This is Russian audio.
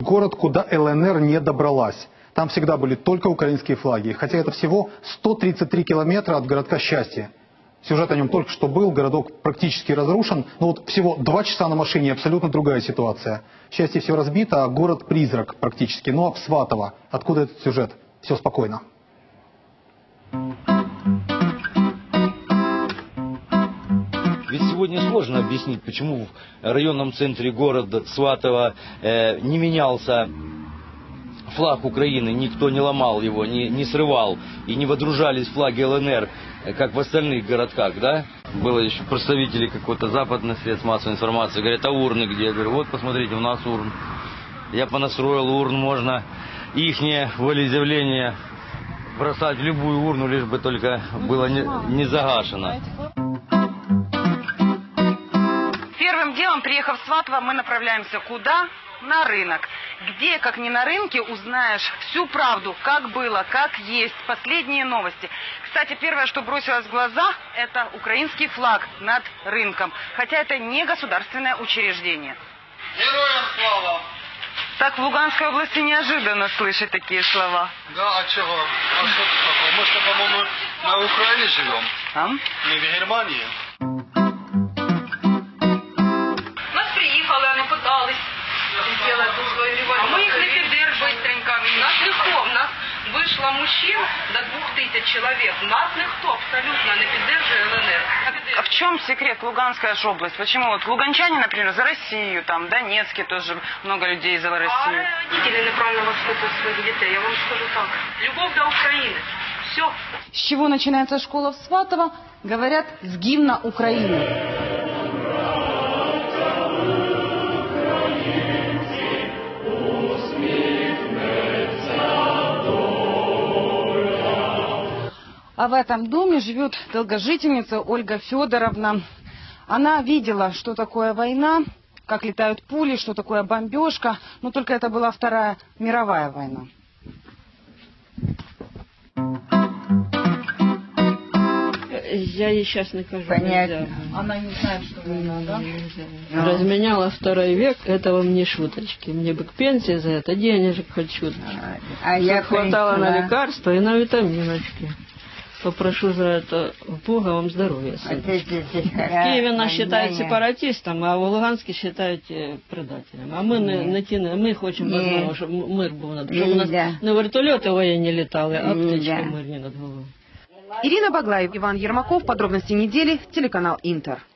Город, куда ЛНР не добралась. Там всегда были только украинские флаги. Хотя это всего 133 километра от городка Счастье. Сюжет о нем только что был, городок практически разрушен. Но вот всего 2 часа на машине, абсолютно другая ситуация. Счастье все разбито, а город-призрак практически. Ну а в Сватово, откуда этот сюжет? Все спокойно. Ведь сегодня сложно объяснить, почему в районном центре города Сватово не менялся флаг Украины, никто не ломал его, не срывал и не водружались флаги ЛНР, как в остальных городках, да? Было еще представители какой-то западных средств массовой информации, говорят, а урны где? Я говорю, вот посмотрите, у нас урн. Я понастроил урн, можно ихнее волеизъявление бросать в любую урну, лишь бы только было не загашено. Приехав в Сватово, мы направляемся куда? На рынок. Где, как не на рынке, узнаешь всю правду, как было, как есть, последние новости. Кстати, первое, что бросилось в глаза, это украинский флаг над рынком. Хотя это не государственное учреждение. Героям слава! Так в Луганской области неожиданно слышать такие слова. Да, а чего? А что такое? Мы что, по-моему, на Украине живем. А? Не в Германии. Мы их на Интер быстренько. Нас легко. У нас вышло мужчин до 2000 человек. Нас легко абсолютно на Интер ЛНР. А в чем секрет Луганская же область? Почему вот луганчане, например, за Россию, там, Донецке тоже много людей за Россию. А родители неправильно воспитывают своих детей. Я вам скажу так. Любовь до Украины. Все. С чего начинается школа в Сватово? Говорят, с гимна Украины. А в этом доме живет долгожительница Ольга Федоровна. Она видела, что такое война, как летают пули, что такое бомбежка. Но только это была Вторая мировая война. Я ей сейчас не кажу. Понятно. Она не знает, что война, да? Да. Разменяла второй век, это вам не шуточки. Мне бы к пенсии за это денежек хоть шуточки. А я хватала на лекарства и на витаминочки. Попрошу за это Бога вам здоровья. В Киеве нас считают сепаратистом, а в Луганске считают предателем. А мы не хотим, чтобы мир был над головой. Чтобы у нас не вертолеты военные летали, а птички мирные над головой. Ирина Баглаев, Иван Ермаков. Подробности недели. Телеканал Интер.